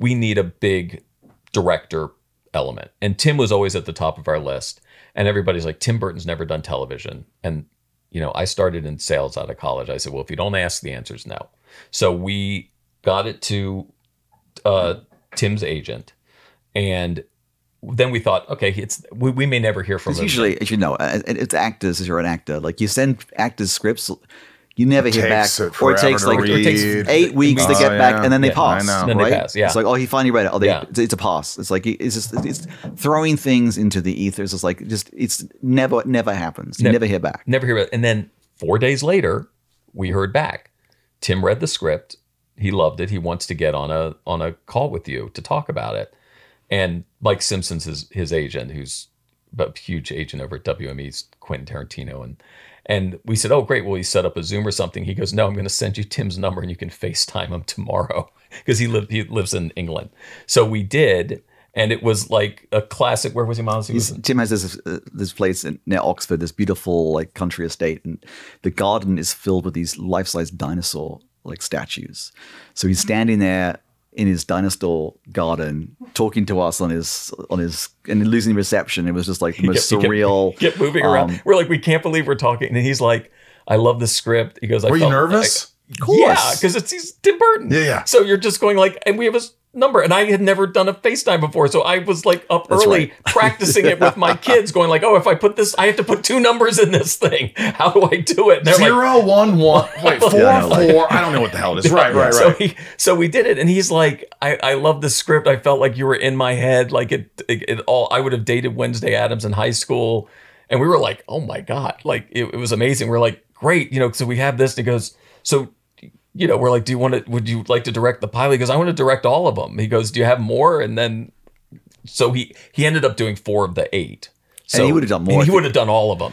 we need a big director element. And Tim was always at the top of our list. And everybody's like, Tim Burton's never done television. And, you know, I started in sales out of college. I said, well, if you don't ask, the answer's no. So we got it to Tim's agent. And then we thought, okay, it's we may never hear from him. Usually, as you know, it's actors, as you're an actor. Like, you send actors scripts, you never hear back. Or it takes like 8 weeks to get back, and then they pass. Then they pass, yeah. It's like, oh, he finally read it. Oh, it's a pass. It's like, it's just it's throwing things into the ether. It's just like, it's never happens. You never hear back. Never hear back. And then 4 days later, we heard back. Tim read the script. He loved it. He wants to get on a call with you to talk about it. And Mike Simpson's his agent, who's a huge agent over at WME's Quentin Tarantino. And we said, oh, great. Well, he set up a Zoom or something. He goes, no, I'm going to send you Tim's number and you can FaceTime him tomorrow, because he lives in England. So we did. And it was like a classic. Where was he, Miles? Tim has this place near Oxford, this beautiful like country estate. And the garden is filled with these life-size dinosaur like statues. So he's standing there in his dinosaur garden, talking to us and losing reception. It was just like the most surreal. He kept moving around. We're like, we can't believe we're talking. And he's like, I love the script. He goes, were you nervous? Like, of course. Yeah, because he's Tim Burton. Yeah, yeah. So you're just going like, and we have his number. And I had never done a FaceTime before. So I was like up early practicing it with my kids, going like, oh, if I put this, I have to put 2 numbers in this thing. How do I do it? 0, 1, 1. Wait, 4, 4. I don't know what the hell it is. Right. So we did it. And he's like, I love the script. I felt like you were in my head. Like it all, I would have dated Wednesday Adams in high school. And we were like, oh my God, like it was amazing. We're like, great. You know, so we have this, and he goes, so, you know, we're like, would you like to direct the pilot? He goes, I want to direct all of them. He goes, do you have more? And then, so he ended up doing 4 of the 8. So, and he would have done more. He would have done all of them.